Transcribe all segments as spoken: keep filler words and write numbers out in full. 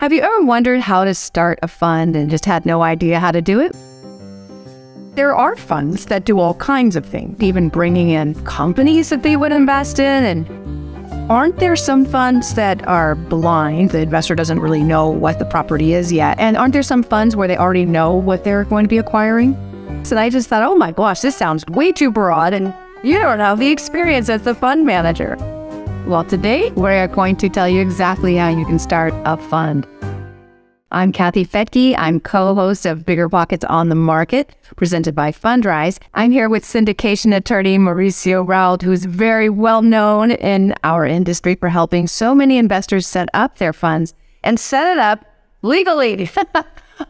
Have you ever wondered how to start a fund and just had no idea how to do it? There are funds that do all kinds of things, even bringing in companies that they would invest in. And aren't there some funds that are blind? The investor doesn't really know what the property is yet. And aren't there some funds where they already know what they're going to be acquiring? So I just thought, oh my gosh, this sounds way too broad and you don't have the experience as the fund manager. Well, today we're going to tell you exactly how you can start a fund. I'm Kathy Fettke. I'm co-host of Bigger Pockets on the Market, presented by Fundrise. I'm here with syndication attorney Mauricio Rauld, who's very well known in our industry for helping so many investors set up their funds and set it up legally.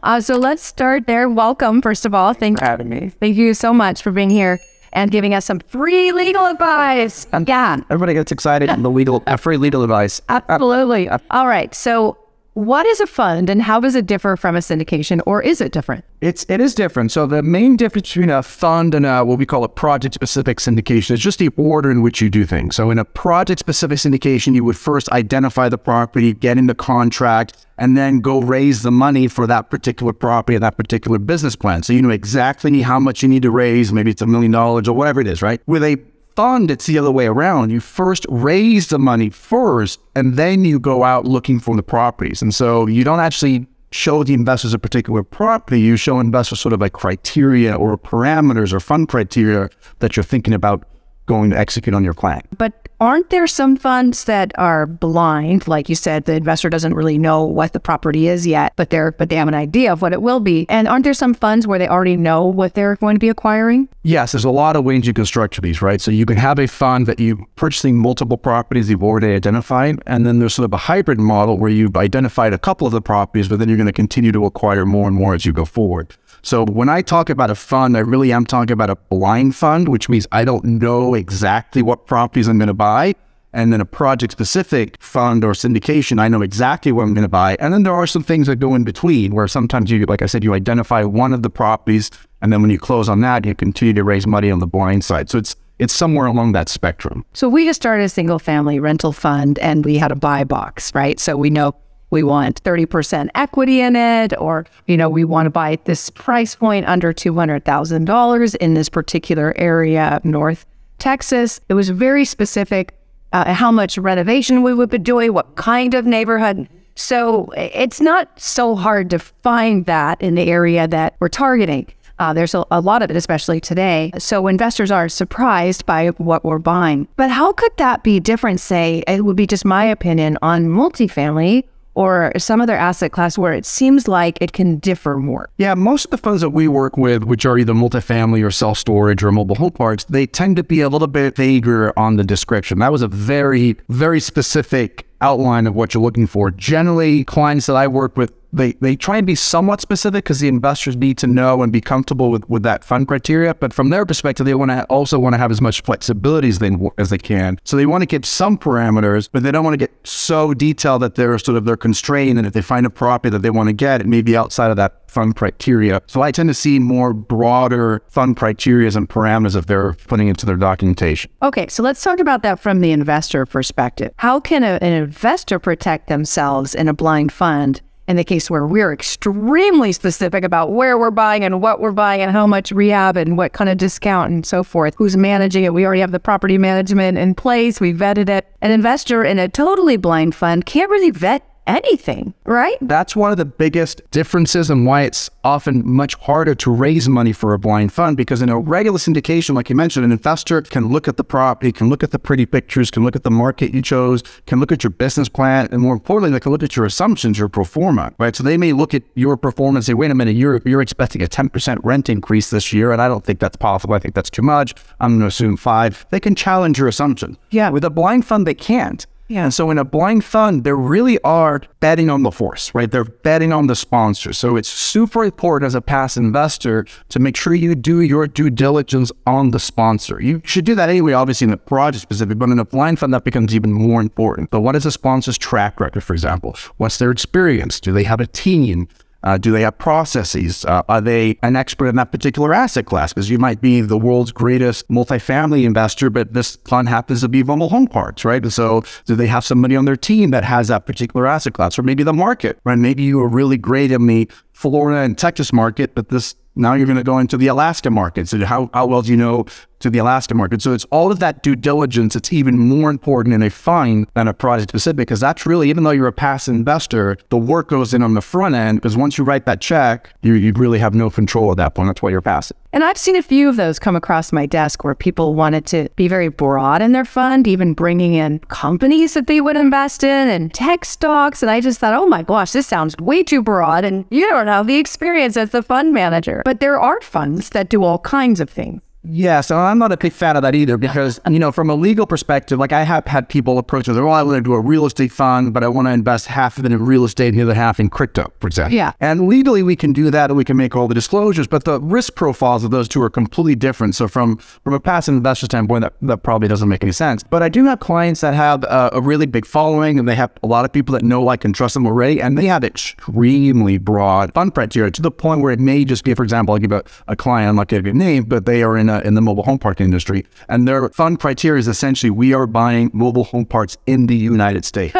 uh, so let's start there. Welcome, first of all. Thank you for having me. Thank you so much for being here and giving us some free legal advice. Um, yeah. Everybody gets excited in the legal, uh, free legal advice. Absolutely. Uh, all right. So what is a fund and how does it differ from a syndication, or is it different? It's, it is different. So the main difference between a fund and a, what we call a project-specific syndication is just the order in which you do things. So in a project-specific syndication, you would first identify the property, get in the contract, and then go raise the money for that particular property and that particular business plan. So you know exactly how much you need to raise. Maybe it's a million dollars or whatever it is, right? With a fund, it's the other way around. You first raise the money first, and then you go out looking for the properties. And so you don't actually show the investors a particular property. You show investors sort of like criteria or parameters or fund criteria that you're thinking about going to execute on your plan. But aren't there some funds that are blind? Like you said, the investor doesn't really know what the property is yet, but they're but they have an idea of what it will be. And aren't there some funds where they already know what they're going to be acquiring? Yes, there's a lot of ways you can structure these, right? So you can have a fund that you're purchasing multiple properties you've already identified, and then there's sort of a hybrid model where you've identified a couple of the properties, but then you're going to continue to acquire more and more as you go forward. So when I talk about a fund, I really am talking about a blind fund, which means I don't know exactly what properties I'm going to buy. And then a project-specific fund or syndication, I know exactly what I'm going to buy. And then there are some things that go in between where sometimes you, like I said, you identify one of the properties, and then when you close on that, you continue to raise money on the blind side. So it's it's somewhere along that spectrum. So we just started a single-family rental fund, and we had a buy box, right? So we know we want thirty percent equity in it, or, you know, we want to buy at this price point under two hundred thousand dollars in this particular area of North Texas. It was very specific uh, how much renovation we would be doing, what kind of neighborhood. So it's not so hard to find that in the area that we're targeting. Uh, there's a, a lot of it, especially today. So investors are surprised by what we're buying. But how could that be different, say, it would be just my opinion, on multifamily or some other asset class where it seems like it can differ more? Yeah, most of the funds that we work with, which are either multifamily or self-storage or mobile home parks, they tend to be a little bit vaguer on the description. That was a very, very specific outline of what you're looking for. Generally, clients that I work with, they, they try and be somewhat specific because the investors need to know and be comfortable with, with that fund criteria. But from their perspective, they want to also want to have as much flexibility as they, as they can. So they want to give some parameters, but they don't want to get so detailed that they're sort of they're constrained. And if they find a property that they want to get, it may be outside of that fund criteria. So I tend to see more broader fund criteria and parameters if they're putting into their documentation. Okay, so let's talk about that from the investor perspective. How can a, an investor protect themselves in a blind fund in the case where we're extremely specific about where we're buying and what we're buying and how much rehab and what kind of discount and so forth, who's managing it? We already have the property management in place. We vetted it. An investor in a totally blind fund can't really vet anything, right? That's one of the biggest differences and why it's often much harder to raise money for a blind fund, because in a regular syndication, like you mentioned, an investor can look at the property, can look at the pretty pictures, can look at the market you chose, can look at your business plan, and more importantly, they can look at your assumptions, your pro forma, right? So they may look at your performance and say, wait a minute, you're, you're expecting a ten percent rent increase this year, and I don't think that's possible. I think that's too much. I'm going to assume five. They can challenge your assumption. Yeah. With a blind fund, they can't. Yeah. And so in a blind fund, they really are betting on the horse, right? They're betting on the sponsor. So it's super important as a past investor to make sure you do your due diligence on the sponsor. You should do that anyway, obviously, in a project specific, but in a blind fund, that becomes even more important. But what is the sponsor's track record, for example? What's their experience? Do they have a team? Uh, do they have processes? Uh, are they an expert in that particular asset class? Because you might be the world's greatest multifamily investor, but this fund happens to be Vumble Home Parks, right? So do they have somebody on their team that has that particular asset class, or maybe the market, right? Maybe you are really great in the Florida and Texas market, but this now you're going to go into the Alaska market. So how, how well do you know to the Alaska market? So it's all of that due diligence. It's even more important in a fund than a project specific, because that's really, even though you're a passive investor, the work goes in on the front end, because once you write that check, you, you really have no control at that point. That's why you're passive. And I've seen a few of those come across my desk where people wanted to be very broad in their fund, even bringing in companies that they would invest in and tech stocks. And I just thought, oh my gosh, this sounds way too broad. And you don't have the experience as the fund manager. But there are funds that do all kinds of things. Yes, and I'm not a big fan of that either, because, you know, from a legal perspective, like I have had people approach me, oh, I want to do a real estate fund, but I want to invest half of it in real estate and the other half in crypto, for example. Yeah. And legally, we can do that and we can make all the disclosures, but the risk profiles of those two are completely different. So from, from a passive investor standpoint, that, that probably doesn't make any sense. But I do have clients that have a, a really big following, and they have a lot of people that know, like, and trust them already, and they have extremely broad fund criteria to the point where it may just be, for example, I'll give a, a client, I'm not going to give a name, but they are in in the mobile home park industry. And their fund criteria is essentially, we are buying mobile home parks in the United States,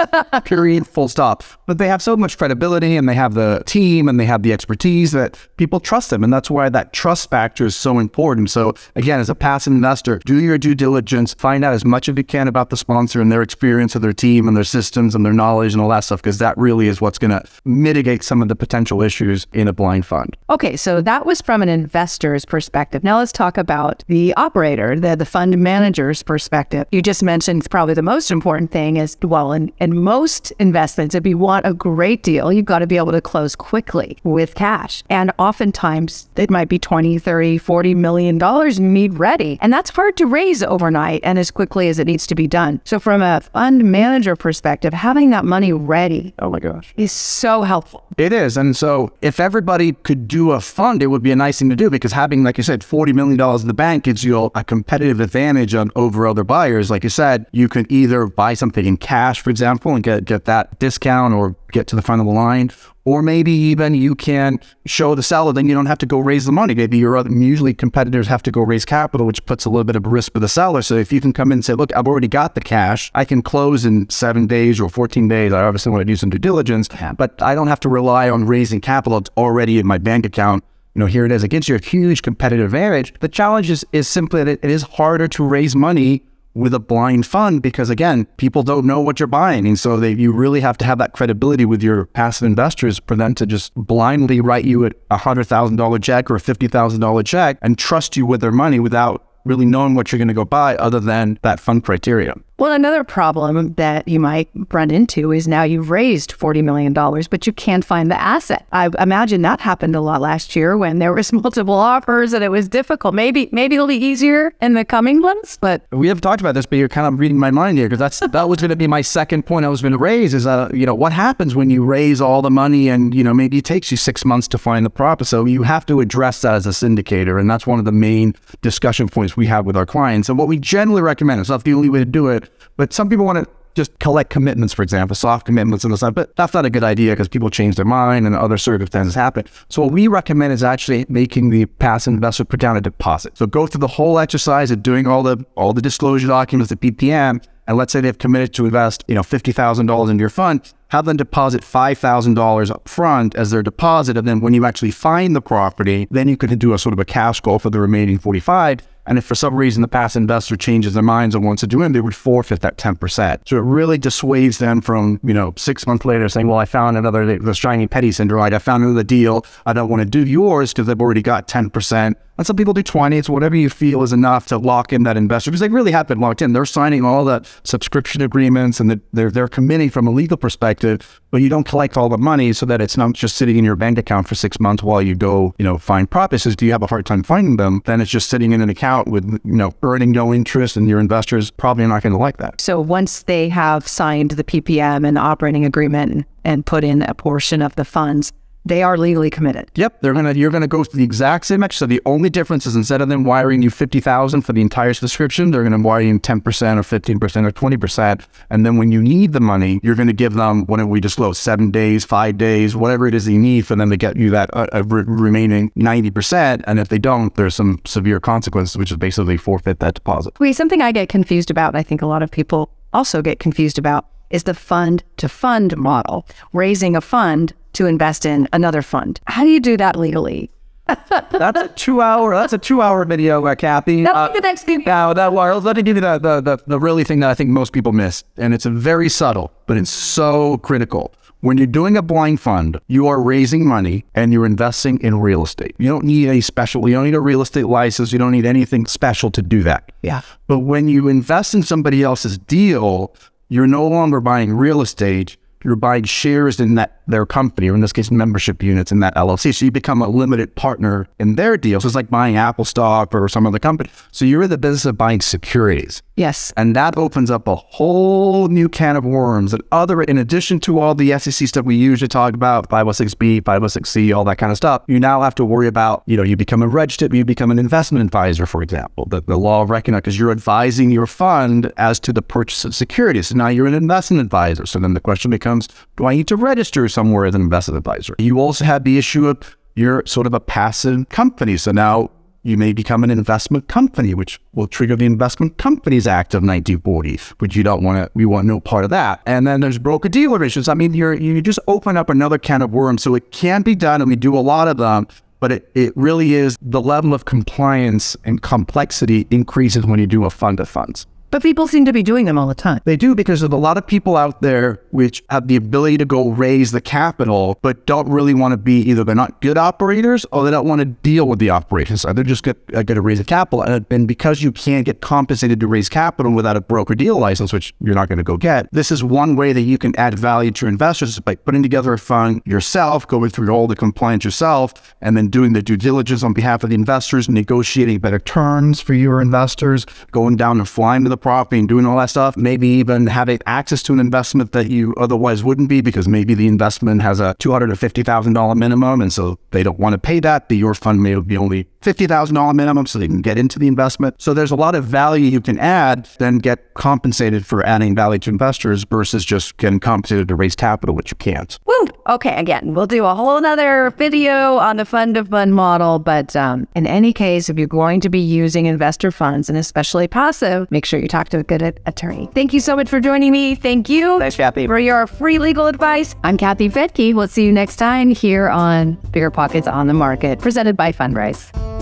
period, full stop. But they have so much credibility, and they have the team, and they have the expertise that people trust them. And that's why that trust factor is so important. So again, as a passive investor, do your due diligence, find out as much as you can about the sponsor and their experience of their team and their systems and their knowledge and all that stuff, because that really is what's going to mitigate some of the potential issues in a blind fund. Okay, so that was from an investor's perspective. Now let's talk about the operator, the, the fund manager's perspective. You just mentioned probably the most important thing is, well, in, in most investments, if you want a great deal, you've got to be able to close quickly with cash. And oftentimes, it might be twenty, thirty, forty million dollars you need ready. And that's hard to raise overnight and as quickly as it needs to be done. So from a fund manager perspective, having that money ready, oh my gosh, is so helpful. It is. And so if everybody could do a fund, it would be a nice thing to do, because having, like you said, forty million dollars in the bank gives you a competitive advantage on over other buyers. Like you said, you can either buy something in cash, for example, and get, get that discount or get to the front of the line, or maybe even you can show the seller, then you don't have to go raise the money. Maybe your other, usually competitors have to go raise capital, which puts a little bit of risk for the seller. So if you can come in and say, look, I've already got the cash, I can close in seven days or fourteen days. I obviously want to do some due diligence, but I don't have to rely on raising capital. It's already in my bank account. You know, here it is. It gives you a huge competitive advantage. The challenge is, is simply that it is harder to raise money with a blind fund, because again, people don't know what you're buying. And so they, you really have to have that credibility with your passive investors for them to just blindly write you a one hundred thousand dollar check or a fifty thousand dollar check and trust you with their money without really knowing what you're going to go buy other than that fund criteria. Well, another problem that you might run into is now you've raised forty million dollars, but you can't find the asset. I imagine that happened a lot last year when there was multiple offers and it was difficult. Maybe maybe it'll be easier in the coming months, but... We have talked about this, but you're kind of reading my mind here, because that's that was going to be my second point I was going to raise is, uh, you know, what happens when you raise all the money and, you know, maybe it takes you six months to find the property. So you have to address that as a syndicator, and that's one of the main discussion points we have with our clients. And what we generally recommend, it's not the only way to do it, but some people want to just collect commitments, for example, soft commitments and stuff, but that's not a good idea because people change their mind and other circumstances happen. So what we recommend is actually making the passive investor put down a deposit. So go through the whole exercise of doing all the all the disclosure documents, the P P M, and let's say they've committed to invest, you know, fifty thousand dollars into your fund, have them deposit five thousand dollars up front as their deposit, and then when you actually find the property, then you could do a sort of a cash call for the remaining forty-five. And if for some reason the passive investor changes their minds and wants to do it, they would forfeit that ten percent. So it really dissuades them from, you know, six months later saying, well, I found another, the shiny penny syndrome, right? I found another deal. I don't want to do yours because I've already got ten percent. And some people do twenty. It's whatever you feel is enough to lock in that investor, because they really have been locked in. They're signing all the subscription agreements and the, they're, they're committing from a legal perspective, but you don't collect all the money so that it's not just sitting in your bank account for six months while you go, you know, find properties. Do you have a hard time finding them? Then it's just sitting in an account with, you know, earning no interest, and your investors probably not going to like that. So once they have signed the P P M and the operating agreement and put in a portion of the funds, they are legally committed. Yep, they're gonna you're gonna go to the exact same match. So the only difference is instead of them wiring you fifty thousand for the entire subscription, they're gonna wire you ten percent or fifteen percent or twenty percent. And then when you need the money, you're gonna give them whatever we disclose, seven days, five days, whatever it is you need for them to get you that uh, uh, re remaining ninety percent. And if they don't, there's some severe consequences, which is basically forfeit that deposit. Wait, something I get confused about, and I think a lot of people also get confused about, is the fund to fund model, raising a fund to invest in another fund. How do you do that legally? That's a two-hour. That's a two-hour video, uh, Kathy. Now, uh, the next thing. Now, that, well, let me give you the, the the the really thing that I think most people miss, and it's a very subtle, but it's so critical. When you're doing a blind fund, you are raising money and you're investing in real estate. You don't need a special, you don't need a real estate license. You don't need anything special to do that. Yeah. But when you invest in somebody else's deal, you're no longer buying real estate. You're buying shares in that their company, or in this case, membership units in that L L C. So you become a limited partner in their deal. So it's like buying Apple stock or some other company. So you're in the business of buying securities. Yes. And that opens up a whole new can of worms. And other, in addition to all the S E C stuff we usually talk about, five oh six B, five oh six C, all that kind of stuff, you now have to worry about, you know, you become a registered, you become an investment advisor, for example. The, the law recognizes because you're advising your fund as to the purchase of securities. So now you're an investment advisor. So then the question becomes, do I need to register somewhere as an investment advisor? You also have the issue of you're sort of a passive company. So now you may become an investment company, which will trigger the Investment Companies Act of nineteen forty, which you don't want to, we want no part of that. And then there's broker-dealer issues. I mean, you're, you just open up another can of worms. So it can be done, and we do a lot of them. But it, it really is the level of compliance and complexity increases when you do a fund of funds. But people seem to be doing them all the time. They do, because there's a lot of people out there which have the ability to go raise the capital, but don't really want to be, either they're not good operators or they don't want to deal with the operations. So they're just going uh, to raise the capital. And, and because you can't get compensated to raise capital without a broker-deal license, which you're not going to go get, this is one way that you can add value to your investors by putting together a fund yourself, going through all the compliance yourself, and then doing the due diligence on behalf of the investors, negotiating better terms for your investors, going down and flying to the property and doing all that stuff, maybe even having access to an investment that you otherwise wouldn't be, because maybe the investment has a two hundred fifty thousand dollar minimum, and so they don't want to pay that, but your fund may be only fifty thousand dollar minimum, so they can get into the investment. So there's a lot of value you can add, then get compensated for adding value to investors versus just getting compensated to raise capital, which you can't. Woo! Okay, again, we'll do a whole other video on the fund-to-fund model, but um, in any case, if you're going to be using investor funds, and especially passive, make sure you talk to a good attorney. Thank you so much for joining me. Thank you. Thanks, Kathy. For your free legal advice. I'm Kathy Fettke. We'll see you next time here on Bigger Pockets on the Market, presented by Fundrise.